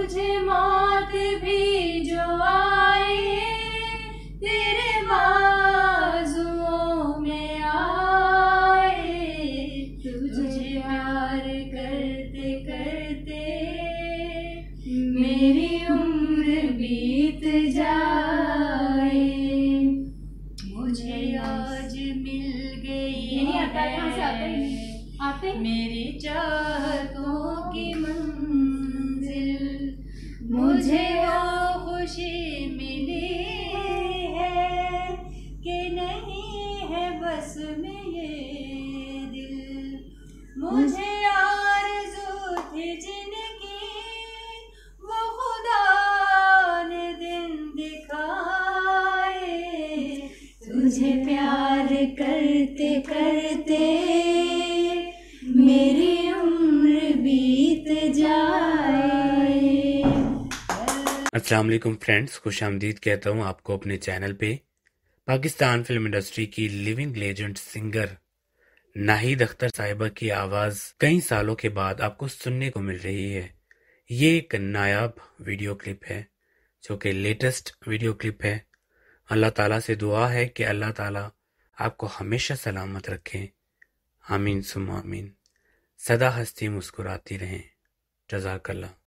मुझे मौत भी जो आए तेरे बाजुओं में आए, तुझे प्यार करते करते मेरी उम्र बीत जाए। मुझे आज मिल गई है मेरी चाहतों की मंजिल, मुझे वो खुशी मिली है कि नहीं है बस में ये दिल। मुझे आरज़ू थी जिनकी वो खुदा ने दिन दिखाए, तुझे प्यार करते करते मेरी उम्र बीत जाए। अस्सलाम वालेकुम फ्रेंड्स, खुश आमदीद कहता हूँ आपको अपने चैनल पे। पाकिस्तान फिल्म इंडस्ट्री की living legend singer Nahid Akhtar साहिबा की आवाज़ कई सालों के बाद आपको सुनने को मिल रही है। ये एक नायाब वीडियो क्लिप है जो कि लेटेस्ट वीडियो क्लिप है। अल्लाह ताला से दुआ है कि अल्लाह ताला आपको हमेशा सलामत रखें। आमीन सुम आमीन। सदा हस्ती मुस्कुराती रहें। जज़ाकल्लाह।